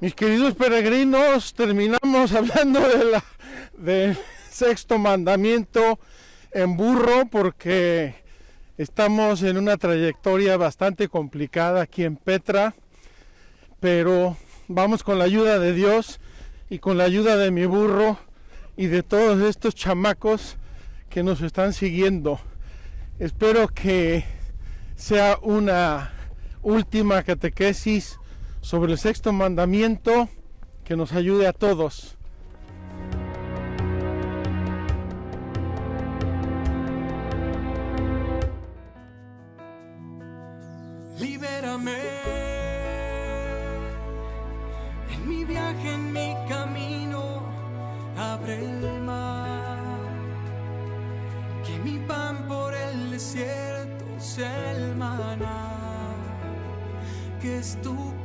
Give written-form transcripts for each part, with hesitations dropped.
Mis queridos peregrinos, terminamos hablando del sexto mandamiento en burro, porque estamos en una trayectoria bastante complicada aquí en Petra, pero vamos con la ayuda de Dios y con la ayuda de mi burro y de todos estos chamacos que nos están siguiendo. Espero que sea una última catequesis sobre el sexto mandamiento que nos ayude a todos. Libérame en mi viaje, en mi camino, abre el mar, que mi pan por el desierto sea el maná, que es tu cuerpo.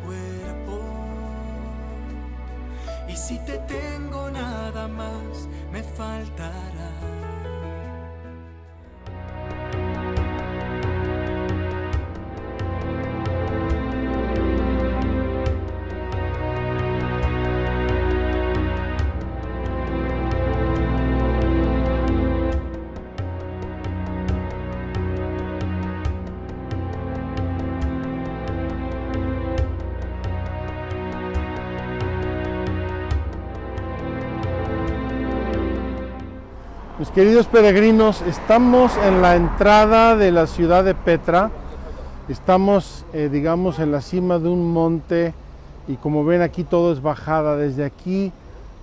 Y si te tengo, nada más me faltará. Queridos peregrinos, estamos en la entrada de la ciudad de Petra. Estamos, digamos, en la cima de un monte, y como ven, aquí todo es bajada. Desde aquí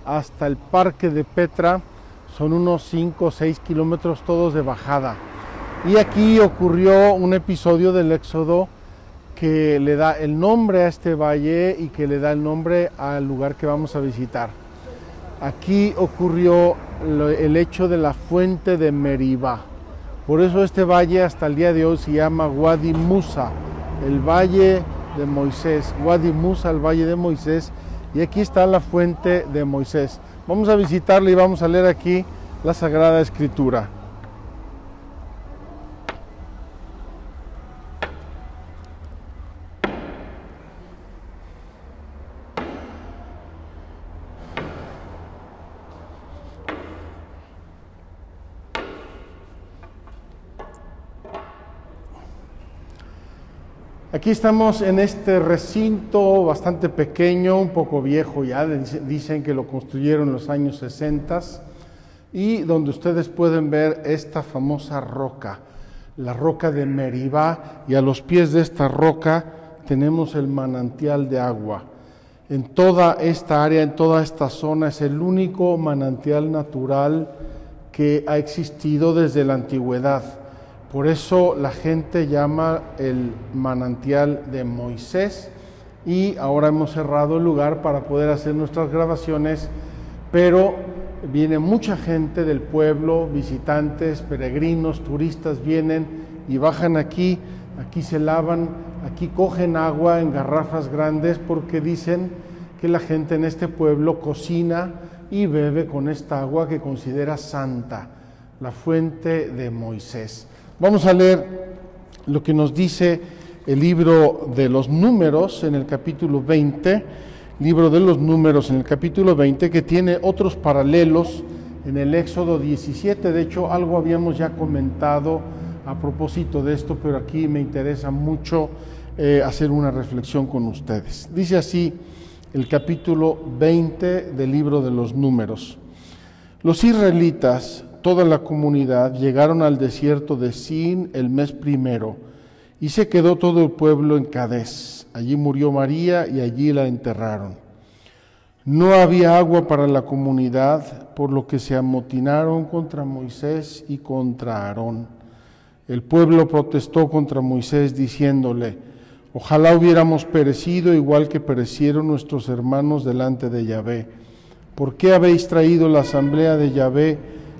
hasta el parque de Petra son unos 5 o 6 kilómetros todos de bajada. Y aquí ocurrió un episodio del Éxodo que le da el nombre a este valle y que le da el nombre al lugar que vamos a visitar. Aquí ocurrió el hecho de la fuente de Meribá. Por eso este valle hasta el día de hoy se llama Wadi Musa, el valle de Moisés. Wadi Musa, el valle de Moisés. Y aquí está la fuente de Moisés. Vamos a visitarla y vamos a leer aquí la Sagrada Escritura. Aquí estamos en este recinto bastante pequeño, un poco viejo ya, dicen que lo construyeron en los años 60, y donde ustedes pueden ver esta famosa roca, la roca de Meribá, y a los pies de esta roca tenemos el manantial de agua. En toda esta área, en toda esta zona, es el único manantial natural que ha existido desde la antigüedad. Por eso la gente llama el manantial de Moisés, y ahora hemos cerrado el lugar para poder hacer nuestras grabaciones, pero viene mucha gente del pueblo, visitantes, peregrinos, turistas vienen y bajan aquí, aquí se lavan, aquí cogen agua en garrafas grandes, porque dicen que la gente en este pueblo cocina y bebe con esta agua que considera santa, la fuente de Moisés. Vamos a leer lo que nos dice el libro de los Números en el capítulo 20, libro de los Números en el capítulo 20, que tiene otros paralelos en el Éxodo 17. De hecho, algo habíamos ya comentado a propósito de esto, pero aquí me interesa mucho hacer una reflexión con ustedes. Dice así el capítulo 20 del libro de los Números. Los israelitas, toda la comunidad, llegaron al desierto de Zin el mes primero, y se quedó todo el pueblo en Cadés. Allí murió María y allí la enterraron. No había agua para la comunidad, por lo que se amotinaron contra Moisés y contra Aarón. El pueblo protestó contra Moisés diciéndole: ojalá hubiéramos perecido igual que perecieron nuestros hermanos delante de Yahvé. ¿Por qué habéis traído la asamblea de Yahvé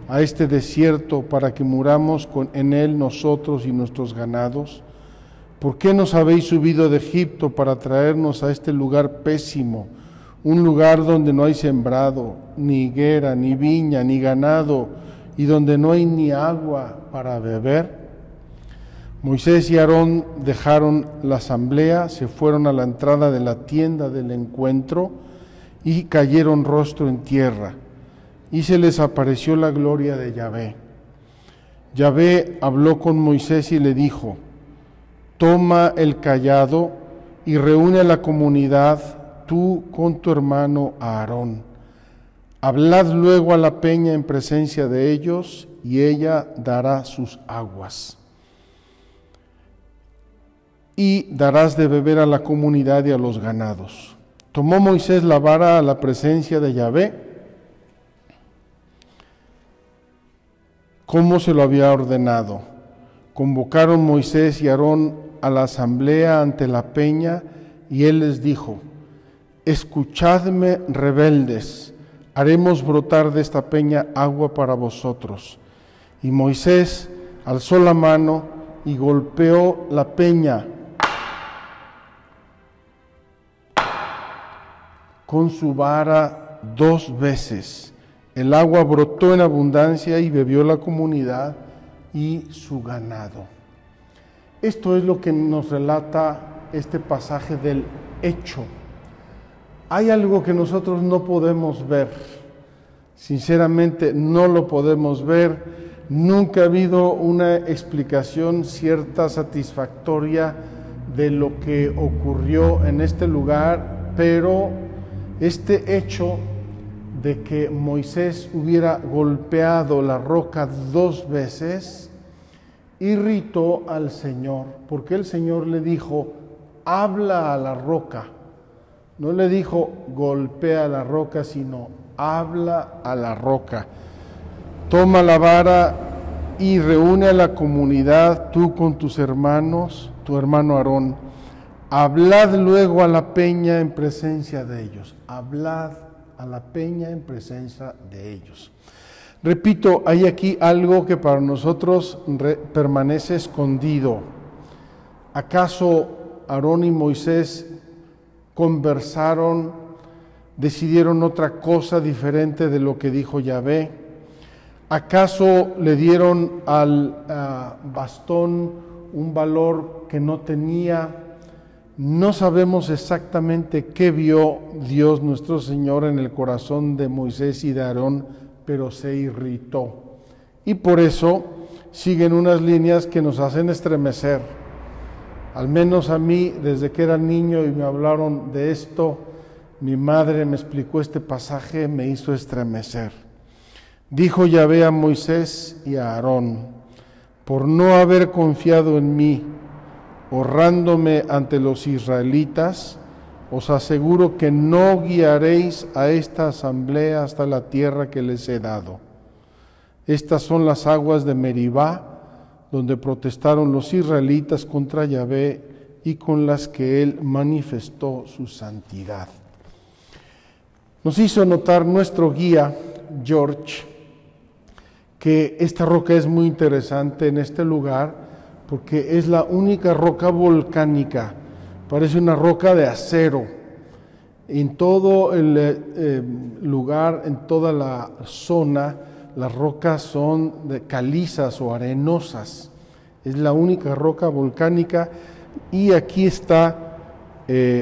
a este desierto para que muramos en él nosotros y nuestros ganados? ¿Por qué nos habéis subido de Egipto para traernos a este lugar pésimo, un lugar donde no hay sembrado, ni higuera, ni viña, ni ganado, y donde no hay ni agua para beber? Moisés y Aarón dejaron la asamblea, se fueron a la entrada de la tienda del encuentro y cayeron rostro en tierra, y se les apareció la gloria de Yahvé. Yahvé habló con Moisés y le dijo: toma el cayado y reúne a la comunidad, tú con tu hermano Aarón. Hablad luego a la peña en presencia de ellos, y ella dará sus aguas. Y darás de beber a la comunidad y a los ganados. Tomó Moisés la vara a la presencia de Yahvé, como se lo había ordenado. Convocaron Moisés y Aarón a la asamblea ante la peña, y él les dijo: escuchadme, rebeldes, haremos brotar de esta peña agua para vosotros. Y Moisés alzó la mano y golpeó la peña con su vara 2 veces. El agua brotó en abundancia y bebió la comunidad y su ganado. Esto es lo que nos relata este pasaje del hecho. Hay algo que nosotros no podemos ver. Sinceramente, no lo podemos ver. Nunca ha habido una explicación cierta, satisfactoria de lo que ocurrió en este lugar, pero este hecho de que Moisés hubiera golpeado la roca 2 veces irritó al Señor, porque el Señor le dijo: habla a la roca. No le dijo golpea la roca, sino habla a la roca. Toma la vara y reúne a la comunidad, tú con tus hermanos, tu hermano Aarón. Hablad luego a la peña en presencia de ellos. Hablad a la peña en presencia de ellos. Repito, hay aquí algo que para nosotros permanece escondido. ¿Acaso Aarón y Moisés conversaron, decidieron otra cosa diferente de lo que dijo Yahvé? ¿Acaso le dieron al bastón un valor que no tenía? No sabemos exactamente qué vio Dios nuestro Señor en el corazón de Moisés y de Aarón, pero se irritó. Y por eso siguen unas líneas que nos hacen estremecer. Al menos a mí, desde que era niño y me hablaron de esto, mi madre me explicó este pasaje, me hizo estremecer. Dijo Yahvé a Moisés y a Aarón: por no haber confiado en mí, honrándome ante los israelitas, os aseguro que no guiaréis a esta asamblea hasta la tierra que les he dado. Estas son las aguas de Meribá, donde protestaron los israelitas contra Yahvé y con las que él manifestó su santidad. Nos hizo notar nuestro guía, George, que esta roca es muy interesante en este lugar, porque es la única roca volcánica, parece una roca de acero. En todo el lugar, en toda la zona, las rocas son de calizas o arenosas. Es la única roca volcánica, y aquí está,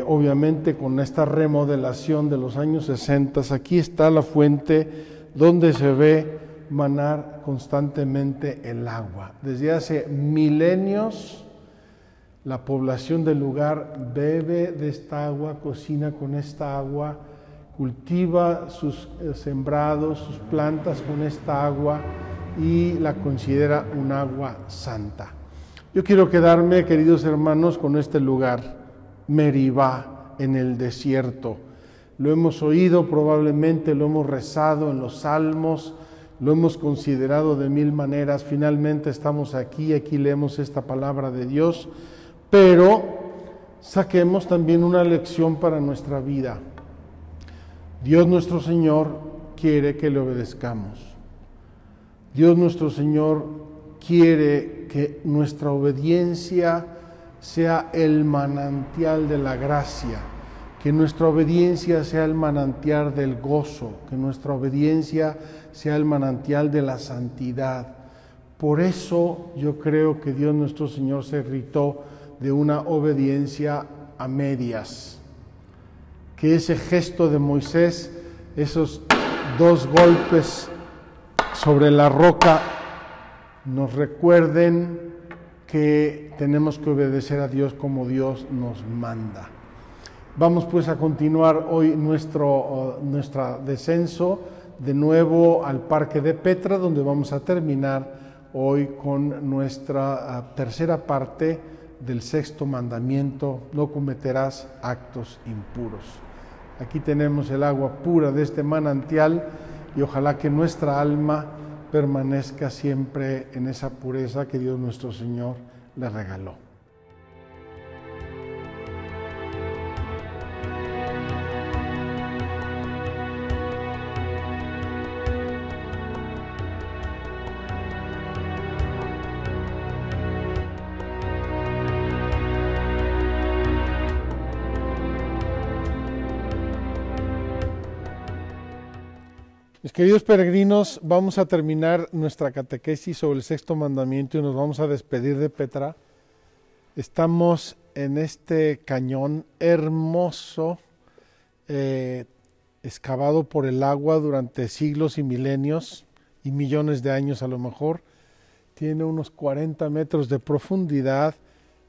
obviamente con esta remodelación de los años 60, aquí está la fuente donde se ve manar constantemente el agua. Desde hace milenios la población del lugar bebe de esta agua, cocina con esta agua, cultiva sus sembrados, sus plantas con esta agua, y la considera un agua santa. Yo quiero quedarme, queridos hermanos, con este lugar, Meribá, en el desierto. Lo hemos oído probablemente, lo hemos rezado en los salmos, lo hemos considerado de mil maneras. Finalmente estamos aquí, aquí leemos esta palabra de Dios, pero saquemos también una lección para nuestra vida. Dios nuestro Señor quiere que le obedezcamos. Dios nuestro Señor quiere que nuestra obediencia sea el manantial de la gracia, que nuestra obediencia sea el manantial del gozo, que nuestra obediencia sea el manantial de la santidad. Por eso yo creo que Dios nuestro Señor se irritó de una obediencia a medias. Que ese gesto de Moisés, esos dos golpes sobre la roca, nos recuerden que tenemos que obedecer a Dios como Dios nos manda. Vamos pues a continuar hoy nuestro descenso de nuevo al Parque de Petra, donde vamos a terminar hoy con nuestra tercera parte del sexto mandamiento: no cometerás actos impuros. Aquí tenemos el agua pura de este manantial y ojalá que nuestra alma permanezca siempre en esa pureza que Dios nuestro Señor le regaló. Queridos peregrinos, vamos a terminar nuestra catequesis sobre el sexto mandamiento y nos vamos a despedir de Petra. Estamos en este cañón hermoso, excavado por el agua durante siglos y milenios y millones de años a lo mejor. Tiene unos 40 metros de profundidad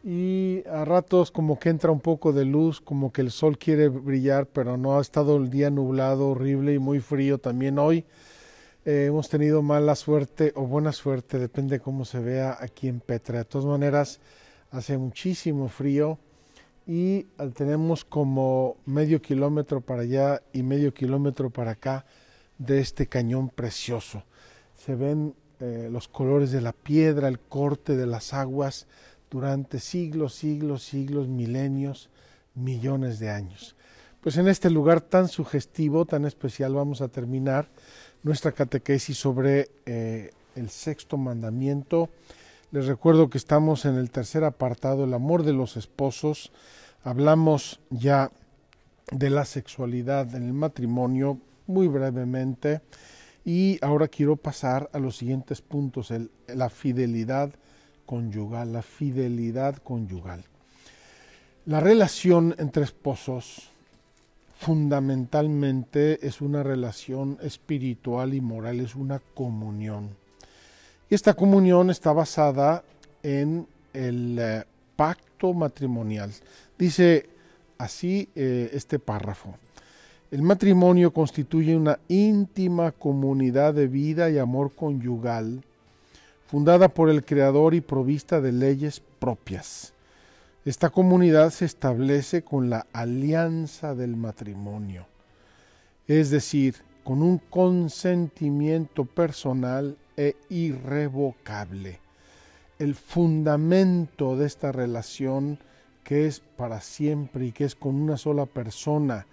y a ratos como que entra un poco de luz, como que el sol quiere brillar, pero no, ha estado el día nublado, horrible y muy frío también hoy. Hemos tenido mala suerte o buena suerte, depende de cómo se vea aquí en Petra. De todas maneras, hace muchísimo frío y tenemos como medio kilómetro para allá y medio kilómetro para acá de este cañón precioso. Se ven los colores de la piedra, el corte de las aguas, durante siglos, siglos, siglos, milenios, millones de años. Pues en este lugar tan sugestivo, tan especial, vamos a terminar nuestra catequesis sobre el sexto mandamiento. Les recuerdo que estamos en el tercer apartado, el amor de los esposos. Hablamos ya de la sexualidad en el matrimonio, muy brevemente. Y ahora quiero pasar a los siguientes puntos, la fidelidad conyugal, la fidelidad conyugal. La relación entre esposos fundamentalmente es una relación espiritual y moral, es una comunión. Y esta comunión está basada en el pacto matrimonial. Dice así este párrafo: el matrimonio constituye una íntima comunidad de vida y amor conyugal, fundada por el Creador y provista de leyes propias. Esta comunidad se establece con la alianza del matrimonio, es decir, con un consentimiento personal e irrevocable. El fundamento de esta relación, que es para siempre y que es con una sola persona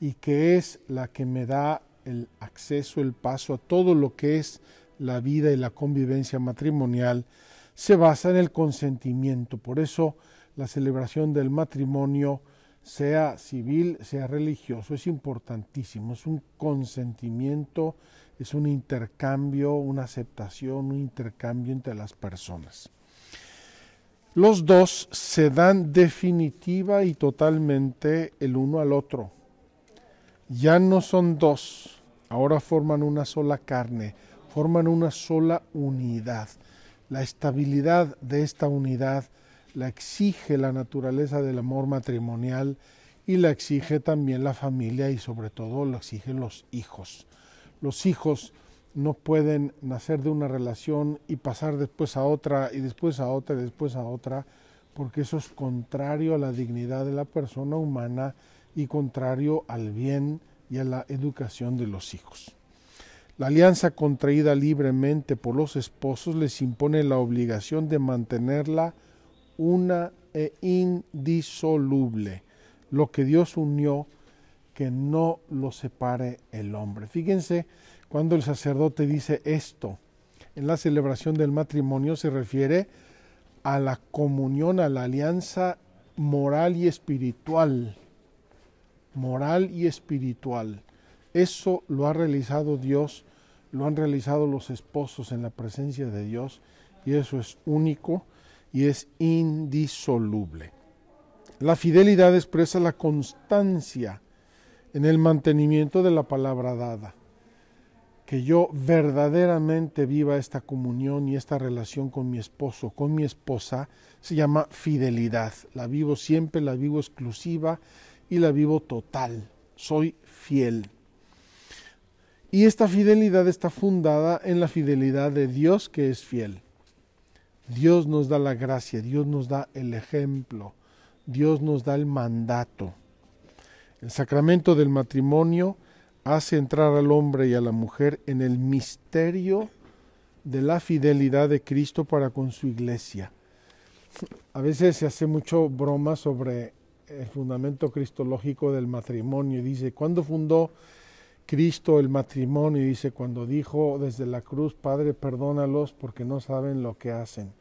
y que es la que me da el acceso, el paso a todo lo que es la vida y la convivencia matrimonial, se basa en el consentimiento. Por eso la celebración del matrimonio, sea civil, sea religioso, es importantísimo. Es un consentimiento, es un intercambio, una aceptación, un intercambio entre las personas. Los dos se dan definitiva y totalmente el uno al otro. Ya no son dos, ahora forman una sola carne, forman una sola unidad. La estabilidad de esta unidad la exige la naturaleza del amor matrimonial y la exige también la familia y sobre todo la exigen los hijos. Los hijos no pueden nacer de una relación y pasar después a otra y después a otra y después a otra, porque eso es contrario a la dignidad de la persona humana y contrario al bien y a la educación de los hijos. La alianza contraída libremente por los esposos les impone la obligación de mantenerla una e indisoluble, lo que Dios unió, que no lo separe el hombre. Fíjense cuando el sacerdote dice esto, en la celebración del matrimonio se refiere a la comunión, a la alianza moral y espiritual, moral y espiritual. Eso lo ha realizado Dios lo han realizado los esposos en la presencia de Dios, y eso es único y es indisoluble. La fidelidad expresa la constancia en el mantenimiento de la palabra dada. Que yo verdaderamente viva esta comunión y esta relación con mi esposo, con mi esposa, se llama fidelidad. La vivo siempre, la vivo exclusiva y la vivo total. Soy fiel. Y esta fidelidad está fundada en la fidelidad de Dios, que es fiel. Dios nos da la gracia, Dios nos da el ejemplo, Dios nos da el mandato. El sacramento del matrimonio hace entrar al hombre y a la mujer en el misterio de la fidelidad de Cristo para con su iglesia. A veces se hace mucho broma sobre el fundamento cristológico del matrimonio. Dice, ¿cuándo fundó Cristo el matrimonio? Y dice, cuando dijo desde la cruz, Padre, perdónalos porque no saben lo que hacen.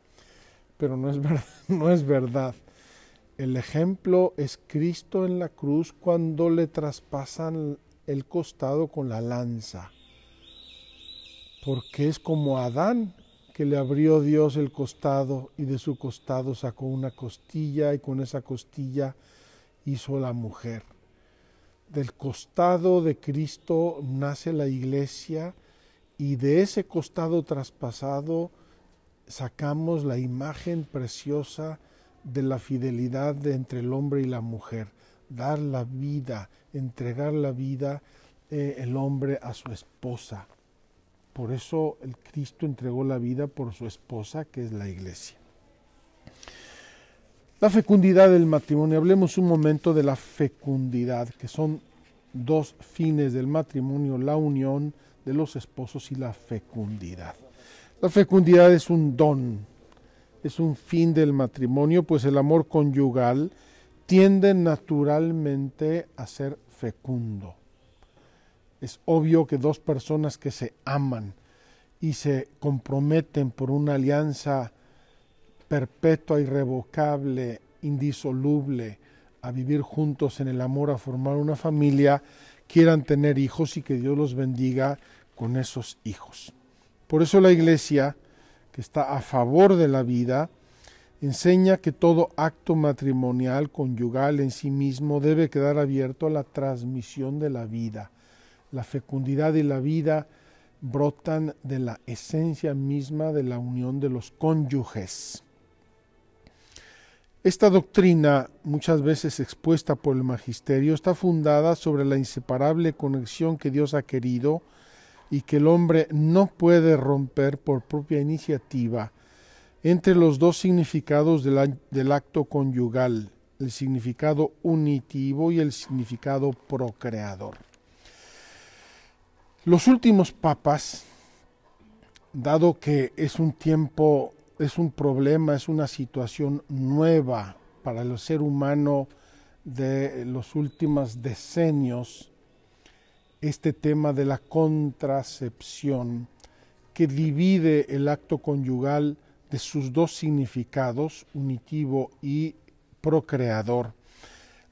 Pero no es verdad, no es verdad. El ejemplo es Cristo en la cruz cuando le traspasan el costado con la lanza. Porque es como Adán, que le abrió Dios el costado y de su costado sacó una costilla y con esa costilla hizo la mujer. Del costado de Cristo nace la iglesia y de ese costado traspasado sacamos la imagen preciosa de la fidelidad entre el hombre y la mujer. Dar la vida, entregar la vida el hombre a su esposa. Por eso el Cristo entregó la vida por su esposa, que es la iglesia. La fecundidad del matrimonio. Hablemos un momento de la fecundidad, que son dos fines del matrimonio, la unión de los esposos y la fecundidad. La fecundidad es un don, es un fin del matrimonio, pues el amor conyugal tiende naturalmente a ser fecundo. Es obvio que dos personas que se aman y se comprometen por una alianza perpetua, irrevocable, indisoluble, a vivir juntos en el amor, a formar una familia, quieran tener hijos y que Dios los bendiga con esos hijos. Por eso la Iglesia, que está a favor de la vida, enseña que todo acto matrimonial, conyugal en sí mismo, debe quedar abierto a la transmisión de la vida. La fecundidad y la vida brotan de la esencia misma de la unión de los cónyuges. Esta doctrina, muchas veces expuesta por el magisterio, está fundada sobre la inseparable conexión que Dios ha querido y que el hombre no puede romper por propia iniciativa entre los dos significados del acto conyugal, el significado unitivo y el significado procreador. Los últimos papas, dado que es un tiempo, es un problema, es una situación nueva para el ser humano de los últimos decenios, este tema de la contracepción que divide el acto conyugal de sus dos significados, unitivo y procreador.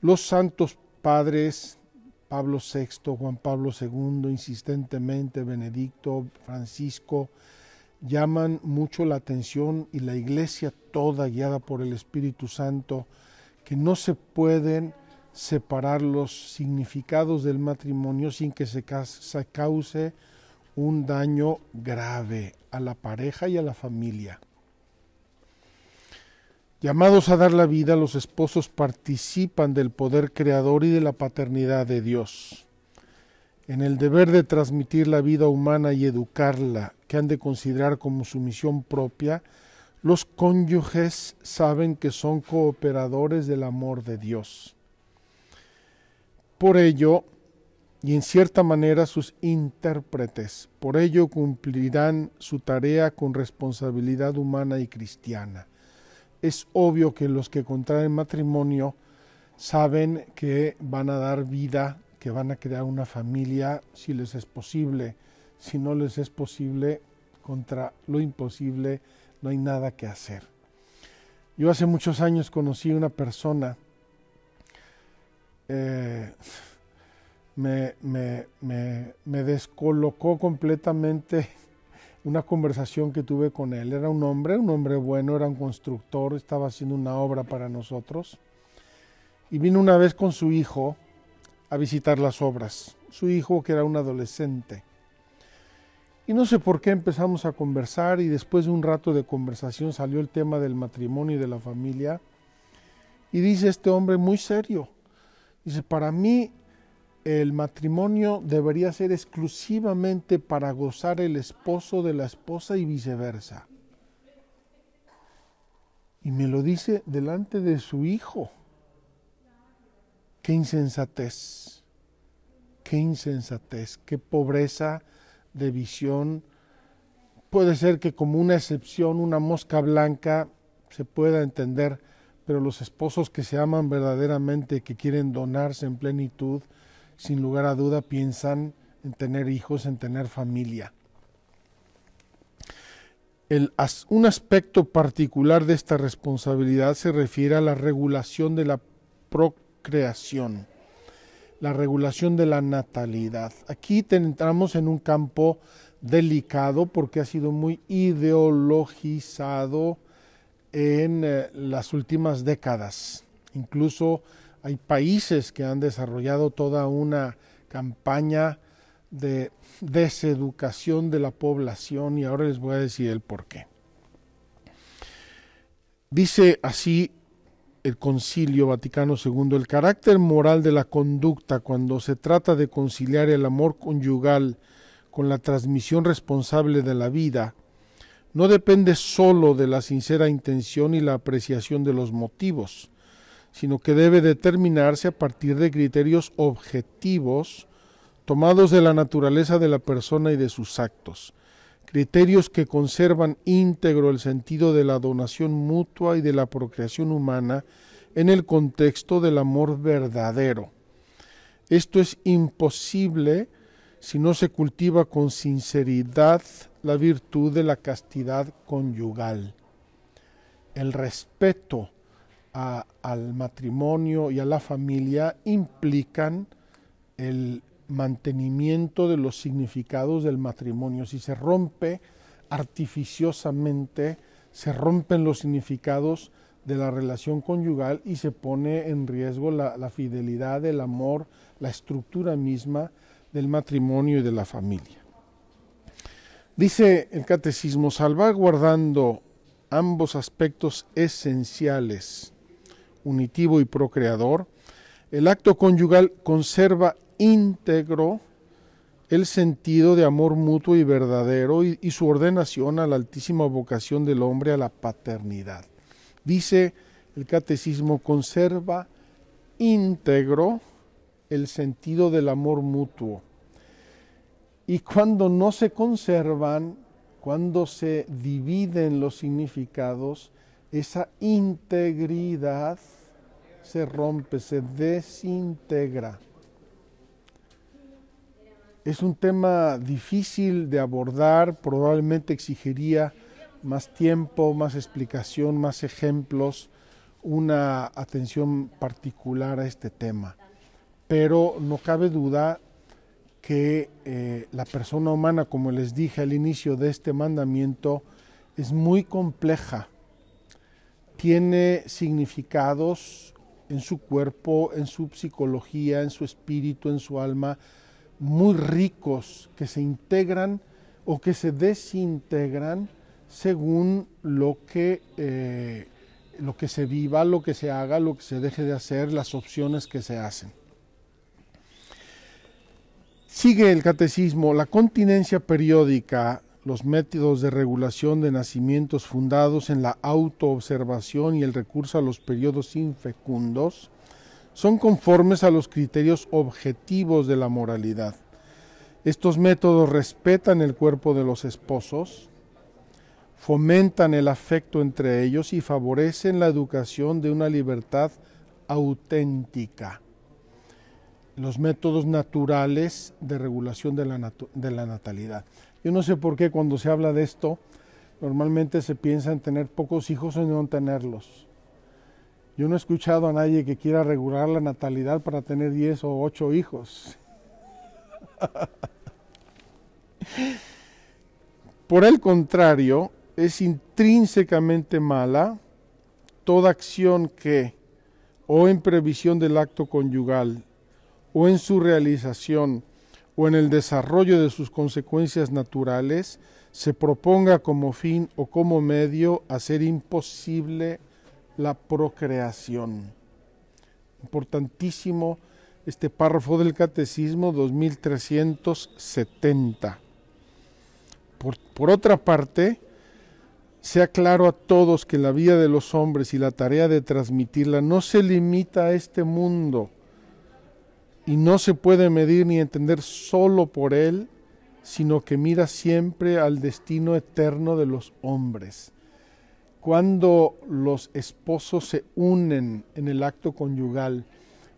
Los santos padres, Pablo VI, Juan Pablo II, insistentemente Benedicto, Francisco, llaman mucho la atención, y la Iglesia toda guiada por el Espíritu Santo, que no se pueden separar los significados del matrimonio sin que se cause un daño grave a la pareja y a la familia. Llamados a dar la vida, los esposos participan del poder creador y de la paternidad de Dios, en el deber de transmitir la vida humana y educarla, que han de considerar como su misión propia. Los cónyuges saben que son cooperadores del amor de Dios. Por ello, y en cierta manera sus intérpretes, por ello cumplirán su tarea con responsabilidad humana y cristiana. Es obvio que los que contraen matrimonio saben que van a dar vida, que van a crear una familia si les es posible. Si no les es posible, contra lo imposible no hay nada que hacer. Yo hace muchos años conocí una persona me descolocó completamente una conversación que tuve con él. Era un hombre bueno, era un constructor, estaba haciendo una obra para nosotros. Y vino una vez con su hijo a visitar las obras. Su hijo, que era un adolescente. Y no sé por qué empezamos a conversar, y después de un rato de conversación salió el tema del matrimonio y de la familia. Y dice este hombre muy serio, dice, para mí el matrimonio debería ser exclusivamente para gozar el esposo de la esposa y viceversa. Y me lo dice delante de su hijo. Qué insensatez, qué insensatez, qué pobreza de visión. Puede ser que como una excepción, una mosca blanca, se pueda entender, pero los esposos que se aman verdaderamente, que quieren donarse en plenitud, sin lugar a duda piensan en tener hijos, en tener familia. Un aspecto particular de esta responsabilidad se refiere a la regulación de la procreación, la regulación de la natalidad. Aquí entramos en un campo delicado porque ha sido muy ideologizado en las últimas décadas. Incluso hay países que han desarrollado toda una campaña de deseducación de la población, y ahora les voy a decir el porqué. Dice así el Concilio Vaticano II: el carácter moral de la conducta cuando se trata de conciliar el amor conyugal con la transmisión responsable de la vida no depende sólo de la sincera intención y la apreciación de los motivos, sino que debe determinarse a partir de criterios objetivos tomados de la naturaleza de la persona y de sus actos, criterios que conservan íntegro el sentido de la donación mutua y de la procreación humana en el contexto del amor verdadero. Esto es imposible si no se cultiva con sinceridad la virtud de la castidad conyugal, el respeto al matrimonio y a la familia implican el mantenimiento de los significados del matrimonio. Si se rompe artificiosamente, se rompen los significados de la relación conyugal y se pone en riesgo la fidelidad, el amor, la estructura misma del matrimonio y de la familia. Dice el Catecismo: salvaguardando ambos aspectos esenciales, unitivo y procreador, el acto conyugal conserva íntegro el sentido de amor mutuo y verdadero y su ordenación a la altísima vocación del hombre a la paternidad. Dice el Catecismo: conserva íntegro el sentido del amor mutuo. Y cuando no se conservan, cuando se dividen los significados, esa integridad se rompe, se desintegra. Es un tema difícil de abordar, probablemente exigiría más tiempo, más explicación, más ejemplos, una atención particular a este tema. Pero no cabe duda que la persona humana, como les dije al inicio de este mandamiento, es muy compleja. Tiene significados en su cuerpo, en su psicología, en su espíritu, en su alma, muy ricos, que se integran o que se desintegran según lo que se viva, lo que se haga, lo que se deje de hacer, las opciones que se hacen. Sigue el Catecismo: la continencia periódica, los métodos de regulación de nacimientos fundados en la autoobservación y el recurso a los periodos infecundos son conformes a los criterios objetivos de la moralidad. Estos métodos respetan el cuerpo de los esposos, fomentan el afecto entre ellos y favorecen la educación de una libertad auténtica. Los métodos naturales de regulación de la natalidad. Yo no sé por qué cuando se habla de esto, normalmente se piensa en tener pocos hijos o en no tenerlos. Yo no he escuchado a nadie que quiera regular la natalidad para tener 10 o 8 hijos. Por el contrario, es intrínsecamente mala toda acción que, o en previsión del acto conyugal, o en su realización, o en el desarrollo de sus consecuencias naturales, se proponga como fin o como medio hacer imposible la procreación. Importantísimo este párrafo del Catecismo 2370. Por otra parte, sea claro a todos que la vida de los hombres y la tarea de transmitirla no se limita a este mundo y no se puede medir ni entender solo por él, sino que mira siempre al destino eterno de los hombres. Cuando los esposos se unen en el acto conyugal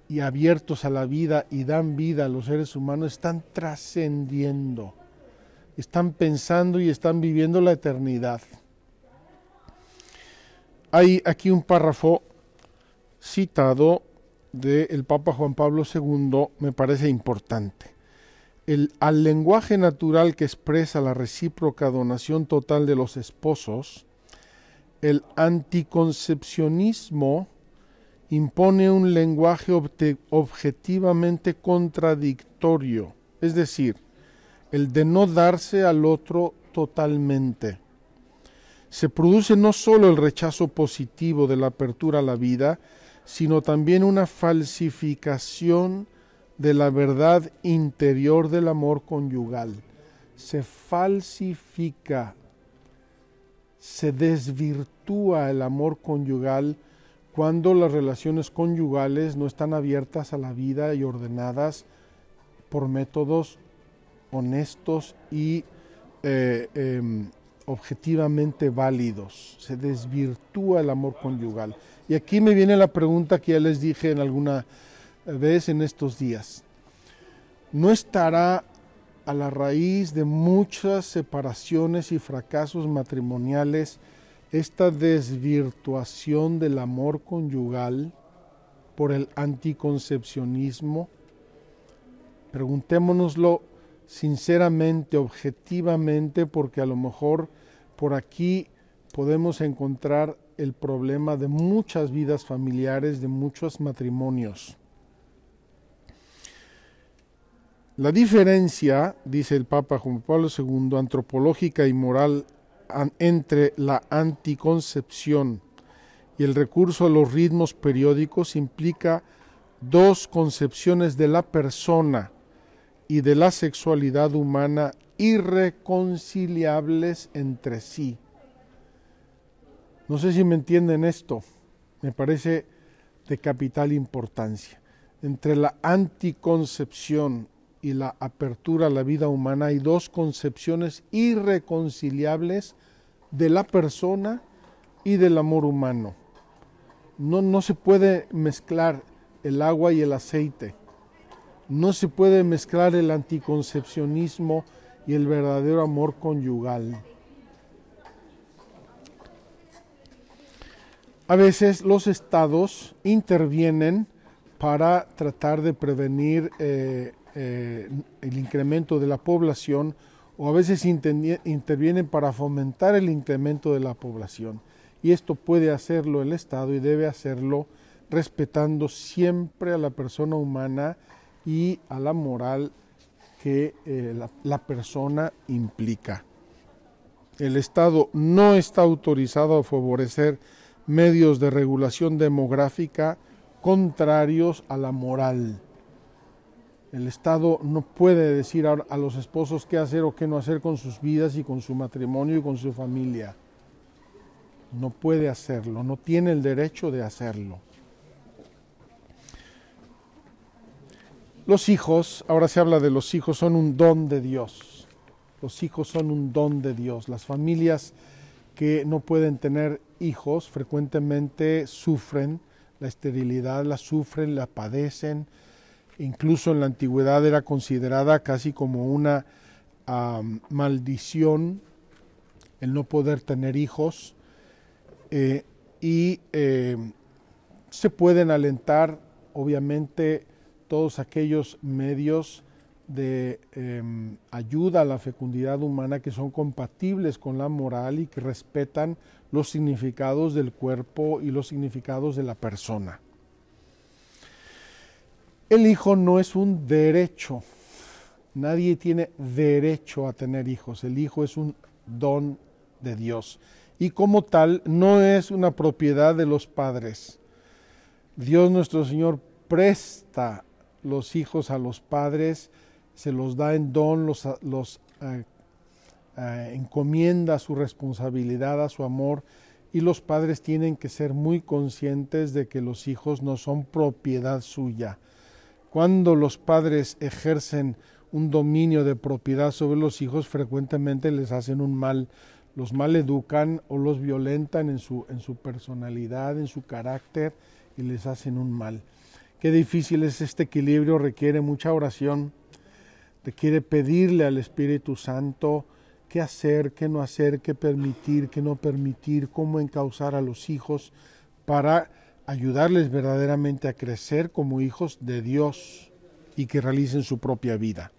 y abiertos a la vida y dan vida a los seres humanos, están trascendiendo, están pensando y están viviendo la eternidad. Hay aquí un párrafo citado del Papa Juan Pablo II, me parece importante. Al lenguaje natural que expresa la recíproca donación total de los esposos, el anticoncepcionismo impone un lenguaje objetivamente contradictorio, es decir, el de no darse al otro totalmente. Se produce no solo el rechazo positivo de la apertura a la vida, sino también una falsificación de la verdad interior del amor conyugal. Se falsifica, se desvirtúa el amor conyugal cuando las relaciones conyugales no están abiertas a la vida y ordenadas por métodos honestos y objetivamente válidos. Se desvirtúa el amor conyugal. Y aquí me viene la pregunta que ya les dije en alguna vez en estos días. ¿No estará a la raíz de muchas separaciones y fracasos matrimoniales esta desvirtuación del amor conyugal por el anticoncepcionismo? Preguntémonoslo sinceramente, objetivamente, porque a lo mejor por aquí podemos encontrar el problema de muchas vidas familiares, de muchos matrimonios. La diferencia, dice el Papa Juan Pablo II, antropológica y moral entre la anticoncepción y el recurso a los ritmos periódicos implica dos concepciones de la persona y de la sexualidad humana irreconciliables entre sí. No sé si me entienden esto, me parece de capital importancia. Entre la anticoncepción y la apertura a la vida humana hay dos concepciones irreconciliables de la persona y del amor humano. No se puede mezclar el agua y el aceite. No se puede mezclar el anticoncepcionismo y el verdadero amor conyugal. A veces los estados intervienen para tratar de prevenir el incremento de la población, o a veces intervienen para fomentar el incremento de la población. Y esto puede hacerlo el Estado y debe hacerlo respetando siempre a la persona humana y a la moral que la persona implica. El Estado no está autorizado a favorecer medios de regulación demográfica contrarios a la moral. El Estado no puede decir a los esposos qué hacer o qué no hacer con sus vidas y con su matrimonio y con su familia. No puede hacerlo, no tiene el derecho de hacerlo. Los hijos, ahora se habla de los hijos, son un don de Dios. Los hijos son un don de Dios. Las familias que no pueden tener hijos frecuentemente sufren la esterilidad, la sufren, la padecen. Incluso en la antigüedad era considerada casi como una maldición el no poder tener hijos, se pueden alentar obviamente todos aquellos medios de ayuda a la fecundidad humana que son compatibles con la moral y que respetan los significados del cuerpo y los significados de la persona. El hijo no es un derecho. Nadie tiene derecho a tener hijos. El hijo es un don de Dios y como tal no es una propiedad de los padres. Dios nuestro Señor presta los hijos a los padres, se los da en don, los encomienda a su responsabilidad, a su amor, y los padres tienen que ser muy conscientes de que los hijos no son propiedad suya. Cuando los padres ejercen un dominio de propiedad sobre los hijos, frecuentemente les hacen un mal, los maleducan o los violentan en su personalidad, en su carácter, y les hacen un mal. Qué difícil es este equilibrio, requiere mucha oración, requiere pedirle al Espíritu Santo qué hacer, qué no hacer, qué permitir, qué no permitir, cómo encauzar a los hijos para ayudarles verdaderamente a crecer como hijos de Dios y que realicen su propia vida.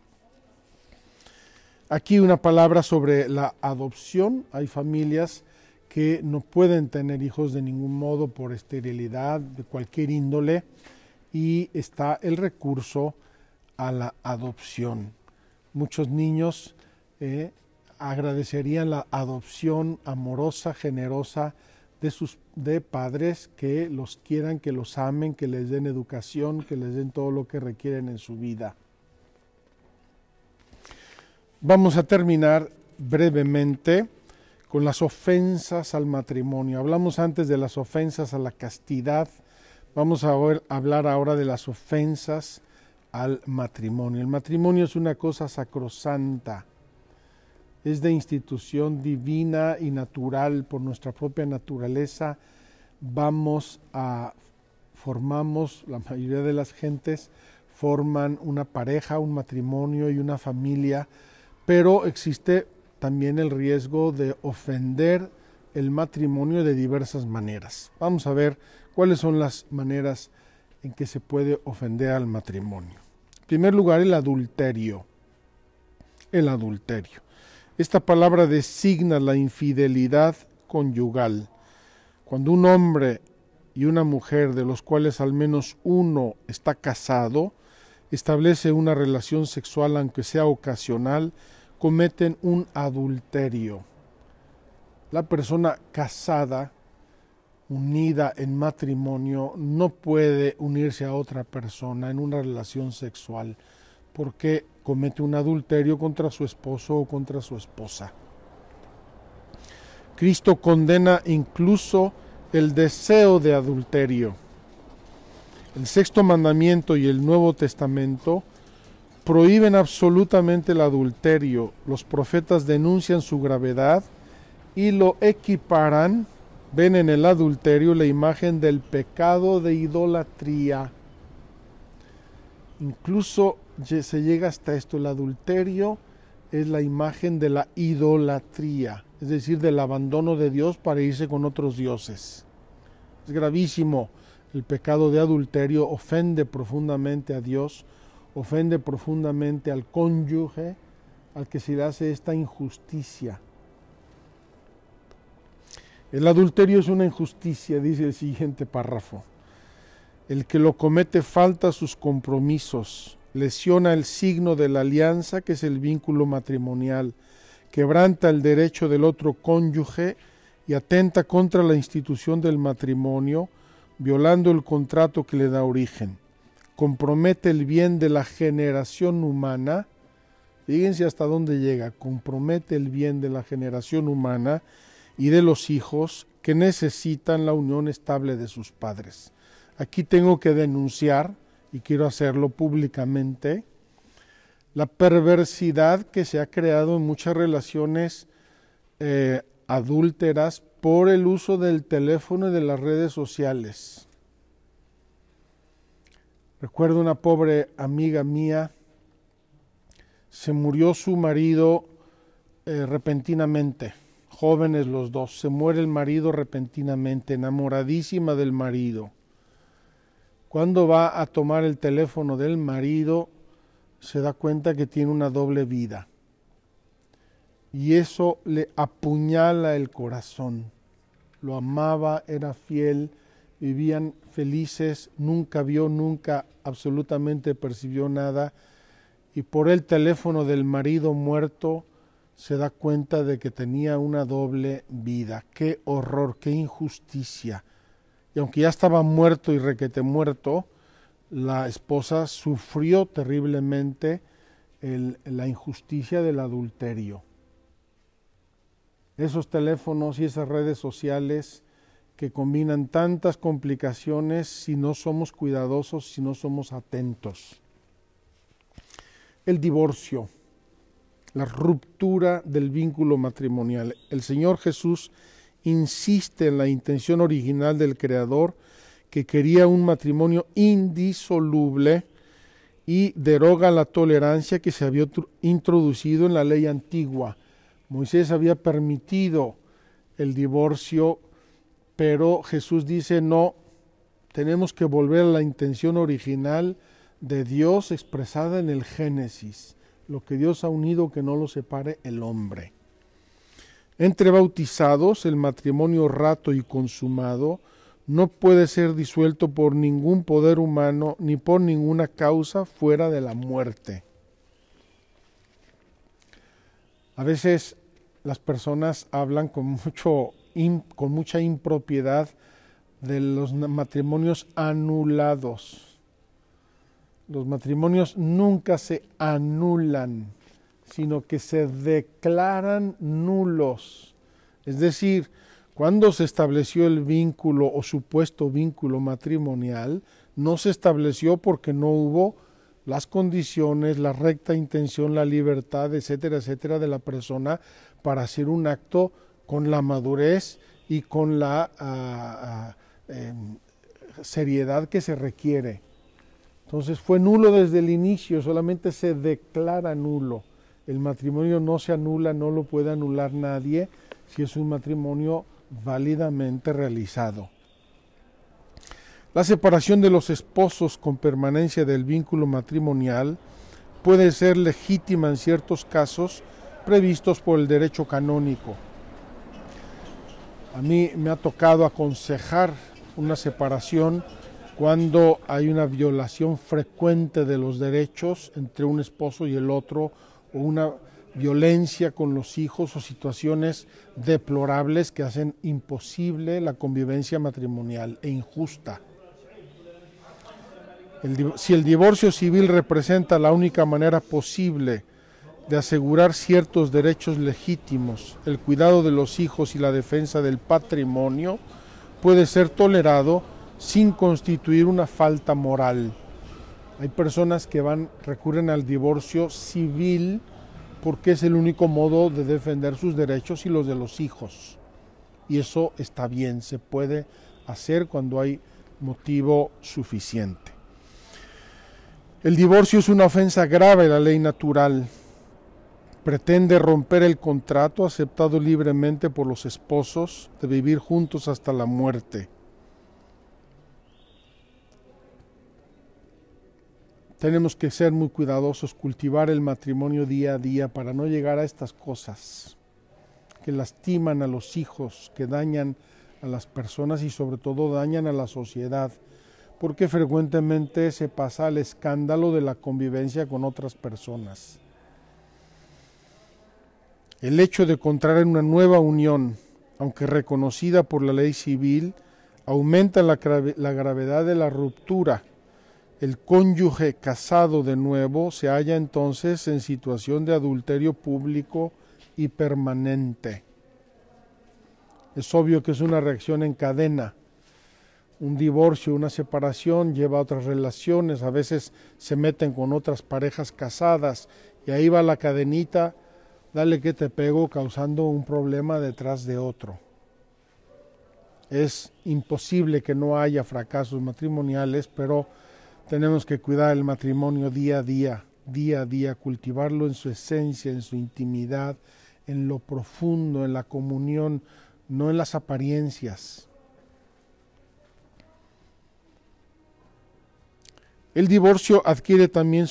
Aquí una palabra sobre la adopción. Hay familias que no pueden tener hijos de ningún modo por esterilidad, de cualquier índole, y está el recurso a la adopción. Muchos niños agradecerían la adopción amorosa, generosa de padres que los quieran, que los amen, que les den educación, que les den todo lo que requieren en su vida. Vamos a terminar brevemente con las ofensas al matrimonio. Hablamos antes de las ofensas a la castidad. Vamos a hablar ahora de las ofensas al matrimonio. El matrimonio es una cosa sacrosanta. Es de institución divina y natural. Por nuestra propia naturaleza la mayoría de las gentes forman una pareja, un matrimonio y una familia, pero existe también el riesgo de ofender el matrimonio de diversas maneras. Vamos a ver cuáles son las maneras en que se puede ofender al matrimonio. En primer lugar, el adulterio. El adulterio. Esta palabra designa la infidelidad conyugal. Cuando un hombre y una mujer, de los cuales al menos uno está casado, establece una relación sexual, aunque sea ocasional, cometen un adulterio. La persona casada, unida en matrimonio, no puede unirse a otra persona en una relación sexual porque comete un adulterio contra su esposo o contra su esposa. Cristo condena incluso el deseo de adulterio. El sexto mandamiento y el Nuevo Testamento prohíben absolutamente el adulterio. Los profetas denuncian su gravedad y lo equiparan, ven en el adulterio la imagen del pecado de idolatría. Incluso se llega hasta esto, el adulterio es la imagen de la idolatría, es decir, del abandono de Dios para irse con otros dioses. Es gravísimo, el pecado de adulterio ofende profundamente a Dios, ofende profundamente al cónyuge, al que se le hace esta injusticia. El adulterio es una injusticia, dice el siguiente párrafo. El que lo comete falta sus compromisos, lesiona el signo de la alianza, que es el vínculo matrimonial, quebranta el derecho del otro cónyuge y atenta contra la institución del matrimonio, violando el contrato que le da origen. Compromete el bien de la generación humana, fíjense hasta dónde llega, compromete el bien de la generación humana y de los hijos que necesitan la unión estable de sus padres. Aquí tengo que denunciar, y quiero hacerlo públicamente, la perversidad que se ha creado en muchas relaciones adúlteras por el uso del teléfono y de las redes sociales. Recuerdo una pobre amiga mía, se murió su marido repentinamente, jóvenes los dos, se muere el marido repentinamente, enamoradísima del marido. Cuando va a tomar el teléfono del marido, se da cuenta que tiene una doble vida. Y eso le apuñala el corazón. Lo amaba, era fiel, vivían felices, nunca vio, nunca absolutamente percibió nada. Y por el teléfono del marido muerto se da cuenta de que tenía una doble vida. ¡Qué horror, qué injusticia! Y aunque ya estaba muerto y requete muerto, la esposa sufrió terriblemente la injusticia del adulterio. Esos teléfonos y esas redes sociales que combinan tantas complicaciones si no somos cuidadosos, si no somos atentos. El divorcio, la ruptura del vínculo matrimonial. El Señor Jesús insiste en la intención original del Creador, que quería un matrimonio indisoluble, y deroga la tolerancia que se había introducido en la ley antigua. Moisés había permitido el divorcio, pero Jesús dice, no, tenemos que volver a la intención original de Dios expresada en el Génesis. Lo que Dios ha unido, que no lo separe el hombre. Entre bautizados, el matrimonio rato y consumado no puede ser disuelto por ningún poder humano ni por ninguna causa fuera de la muerte. A veces las personas hablan con mucha impropiedad de los matrimonios anulados. Los matrimonios nunca se anulan, sino que se declaran nulos. Es decir, cuando se estableció el vínculo o supuesto vínculo matrimonial, no se estableció porque no hubo las condiciones, la recta intención, la libertad, etcétera, etcétera, de la persona para hacer un acto con la madurez y con la seriedad que se requiere. Entonces fue nulo desde el inicio, solamente se declara nulo. El matrimonio no se anula, no lo puede anular nadie si es un matrimonio válidamente realizado. La separación de los esposos con permanencia del vínculo matrimonial puede ser legítima en ciertos casos previstos por el derecho canónico. A mí me ha tocado aconsejar una separación cuando hay una violación frecuente de los derechos entre un esposo y el otro, o una violencia con los hijos o situaciones deplorables que hacen imposible la convivencia matrimonial e injusta. Si el divorcio civil representa la única manera posible de asegurar ciertos derechos legítimos, el cuidado de los hijos y la defensa del patrimonio puede ser tolerado sin constituir una falta moral. Hay personas que recurren al divorcio civil porque es el único modo de defender sus derechos y los de los hijos. Y eso está bien, se puede hacer cuando hay motivo suficiente. El divorcio es una ofensa grave a la ley natural. Pretende romper el contrato aceptado libremente por los esposos de vivir juntos hasta la muerte. Tenemos que ser muy cuidadosos, cultivar el matrimonio día a día para no llegar a estas cosas que lastiman a los hijos, que dañan a las personas y sobre todo dañan a la sociedad, porque frecuentemente se pasa al escándalo de la convivencia con otras personas. El hecho de contraer una nueva unión, aunque reconocida por la ley civil, aumenta la gravedad de la ruptura. El cónyuge casado de nuevo se halla entonces en situación de adulterio público y permanente. Es obvio que es una reacción en cadena. Un divorcio, una separación lleva a otras relaciones, a veces se meten con otras parejas casadas y ahí va la cadenita, dale que te pego, causando un problema detrás de otro. Es imposible que no haya fracasos matrimoniales, pero tenemos que cuidar el matrimonio día a día, cultivarlo en su esencia, en su intimidad, en lo profundo, en la comunión, no en las apariencias. El divorcio adquiere también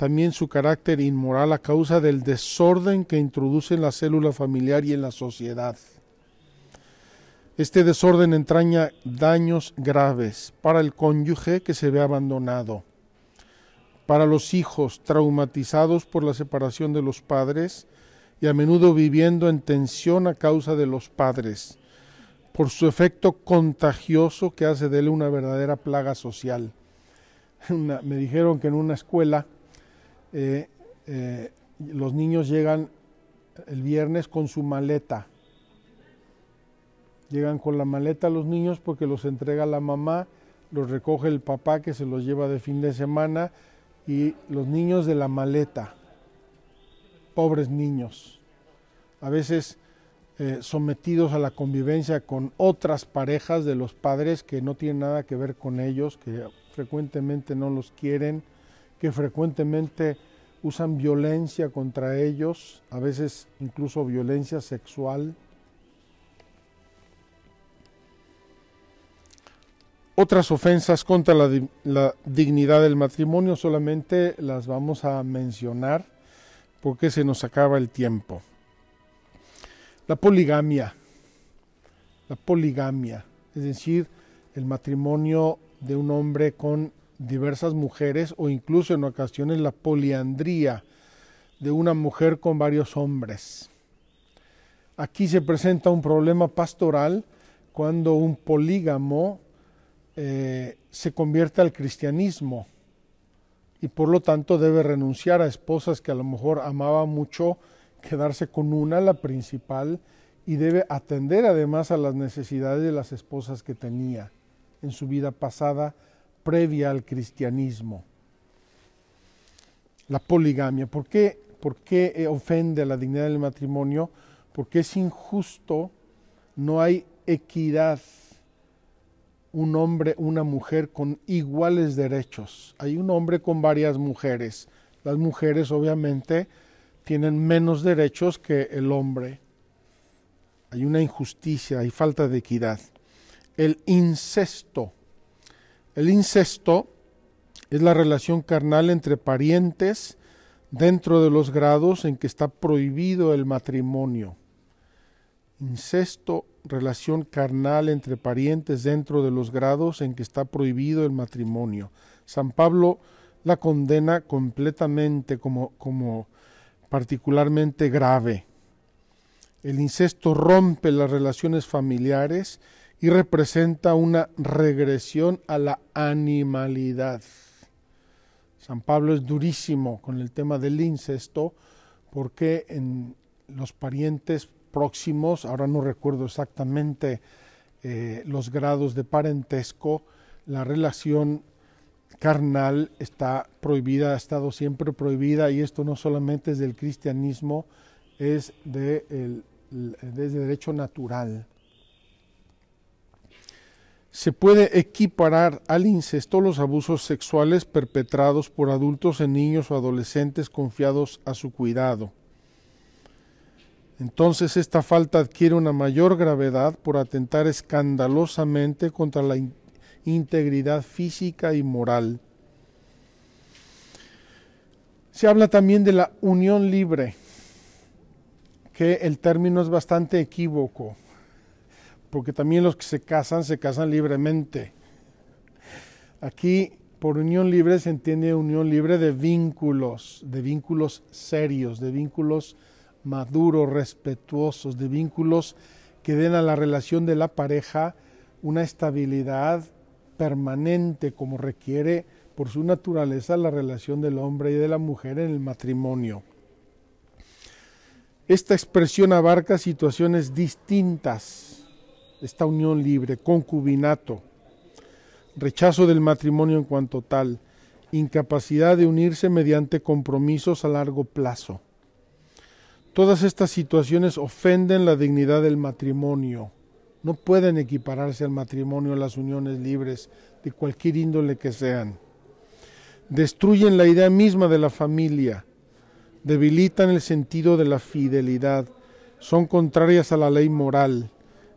también su carácter inmoral a causa del desorden que introduce en la célula familiar y en la sociedad. Este desorden entraña daños graves para el cónyuge que se ve abandonado, para los hijos traumatizados por la separación de los padres y a menudo viviendo en tensión a causa de los padres, por su efecto contagioso que hace de él una verdadera plaga social. Me dijeron que en una escuela los niños llegan el viernes con su maleta. Llegan con la maleta los niños porque los entrega la mamá, los recoge el papá que se los lleva de fin de semana, y los niños de la maleta, pobres niños, a veces sometidos a la convivencia con otras parejas de los padres que no tienen nada que ver con ellos, que frecuentemente no los quieren, que frecuentemente usan violencia contra ellos, a veces incluso violencia sexual. Otras ofensas contra la dignidad del matrimonio solamente las vamos a mencionar porque se nos acaba el tiempo. La poligamia. La poligamia, es decir, el matrimonio de un hombre con diversas mujeres o incluso en ocasiones la poliandría de una mujer con varios hombres. Aquí se presenta un problema pastoral cuando un polígamo se convierte al cristianismo y por lo tanto debe renunciar a esposas que a lo mejor amaba mucho, quedarse con una, la principal, y debe atender además a las necesidades de las esposas que tenía en su vida pasada previa al cristianismo. La poligamia. ¿Por qué ofende la dignidad del matrimonio? Porque es injusto, no hay equidad. Un hombre, una mujer con iguales derechos. Hay un hombre con varias mujeres. Las mujeres obviamente tienen menos derechos que el hombre. Hay una injusticia, hay falta de equidad. El incesto. El incesto es la relación carnal entre parientes dentro de los grados en que está prohibido el matrimonio. Incesto, relación carnal entre parientes dentro de los grados en que está prohibido el matrimonio. San Pablo la condena completamente como particularmente grave. El incesto rompe las relaciones familiares y representa una regresión a la animalidad. San Pablo es durísimo con el tema del incesto porque en los parientes próximos, ahora no recuerdo exactamente los grados de parentesco, la relación carnal está prohibida, ha estado siempre prohibida, y esto no solamente es del cristianismo, es de derecho natural. Se puede equiparar al incesto los abusos sexuales perpetrados por adultos en niños o adolescentes confiados a su cuidado. Entonces esta falta adquiere una mayor gravedad por atentar escandalosamente contra la integridad física y moral. Se habla también de la unión libre, que el término es bastante equívoco, porque también los que se casan libremente. Aquí por unión libre se entiende unión libre de vínculos serios, de vínculos maduros, respetuosos, de vínculos que den a la relación de la pareja una estabilidad permanente como requiere por su naturaleza la relación del hombre y de la mujer en el matrimonio. Esta expresión abarca situaciones distintas, esta unión libre, concubinato, rechazo del matrimonio en cuanto tal, incapacidad de unirse mediante compromisos a largo plazo. Todas estas situaciones ofenden la dignidad del matrimonio. No pueden equipararse al matrimonio las uniones libres, de cualquier índole que sean. Destruyen la idea misma de la familia, debilitan el sentido de la fidelidad, son contrarias a la ley moral.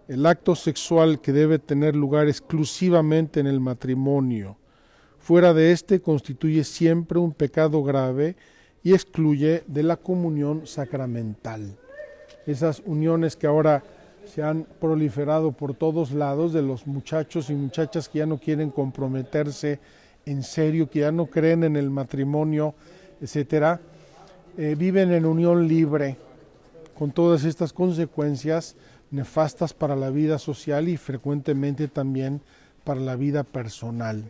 El acto sexual que debe tener lugar exclusivamente en el matrimonio Fuera de este constituye siempre un pecado grave y excluye de la comunión sacramental. Esas uniones que ahora se han proliferado por todos lados de los muchachos y muchachas que ya no quieren comprometerse en serio, que ya no creen en el matrimonio, etcétera, viven en unión libre, con todas estas consecuencias nefastas para la vida social y frecuentemente también para la vida personal.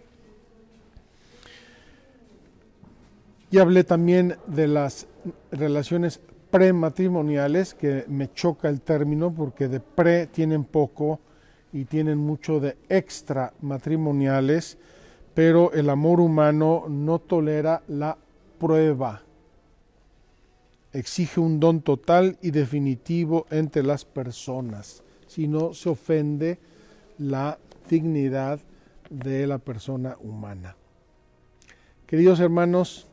Y hablé también de las relaciones prematrimoniales, que me choca el término porque de pre tienen poco y tienen mucho de extramatrimoniales, pero el amor humano no tolera la prueba. Exige un don total y definitivo entre las personas, si no se ofende la dignidad de la persona humana. Queridos hermanos,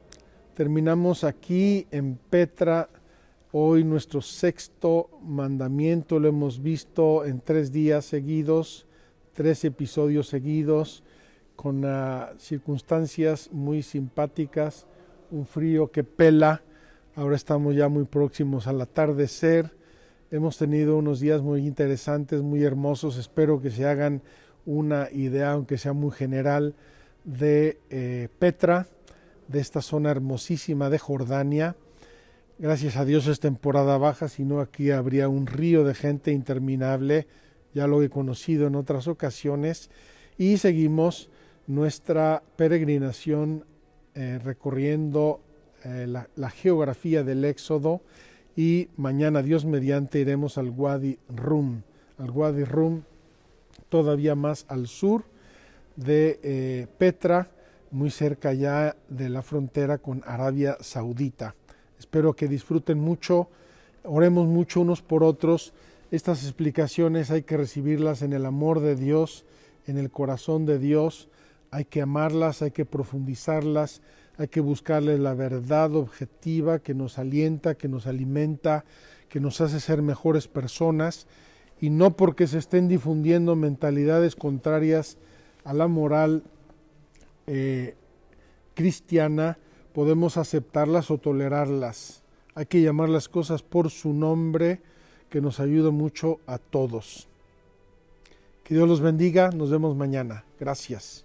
terminamos aquí en Petra. Hoy nuestro sexto mandamiento lo hemos visto en 3 días seguidos, 3 episodios seguidos, con circunstancias muy simpáticas, un frío que pela. Ahora estamos ya muy próximos al atardecer. Hemos tenido unos días muy interesantes, muy hermosos. Espero que se hagan una idea, aunque sea muy general, de Petra, de esta zona hermosísima de Jordania. Gracias a Dios es temporada baja, si no aquí habría un río de gente interminable, ya lo he conocido en otras ocasiones. Y seguimos nuestra peregrinación recorriendo la geografía del Éxodo, y mañana, Dios mediante, iremos al Wadi Rum, todavía más al sur de Petra, muy cerca ya de la frontera con Arabia Saudita. Espero que disfruten mucho, oremos mucho unos por otros. Estas explicaciones hay que recibirlas en el amor de Dios, en el corazón de Dios. Hay que amarlas, hay que profundizarlas, hay que buscarles la verdad objetiva que nos alienta, que nos alimenta, que nos hace ser mejores personas. Y no porque se estén difundiendo mentalidades contrarias a la moral cristiana, podemos aceptarlas o tolerarlas. Hay que llamar las cosas por su nombre, que nos ayuda mucho a todos. Que Dios los bendiga. Nos vemos mañana. Gracias.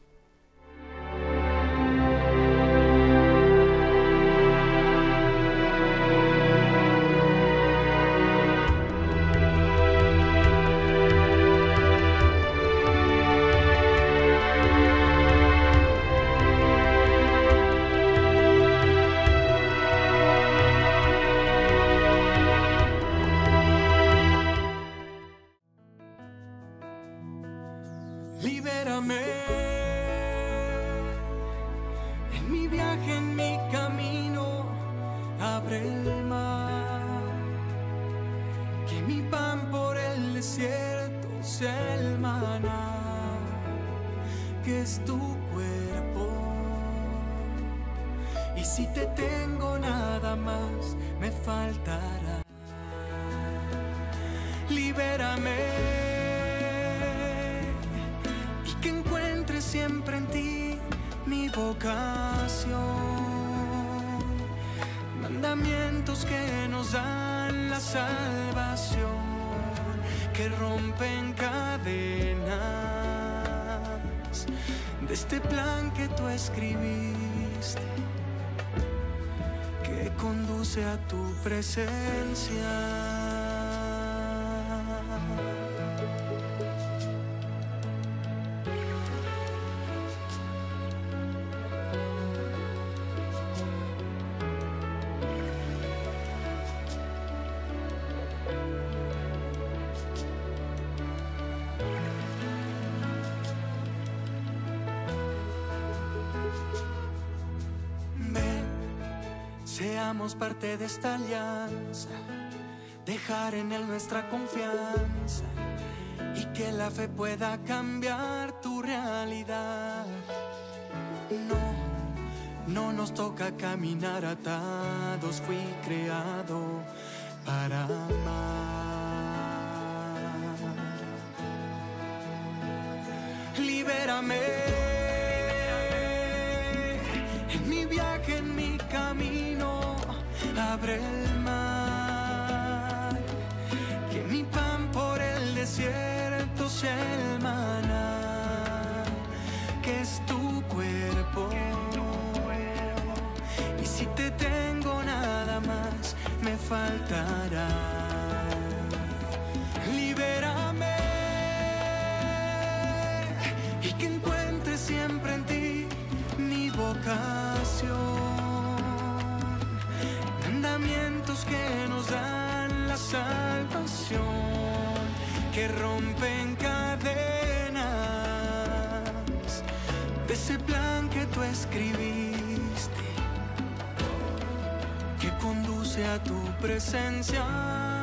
Seamos parte de esta alianza, dejar en Él nuestra confianza y que la fe pueda cambiar tu realidad. No nos toca caminar atados, fui creado para amar. Libérame. abre el mar, que mi pan por el desierto sea el maná, que es tu cuerpo, y si te tengo nada más me faltará. Mandamientos que nos dan la salvación, que rompen cadenas de ese plan que tú escribiste, que conduce a tu presencia.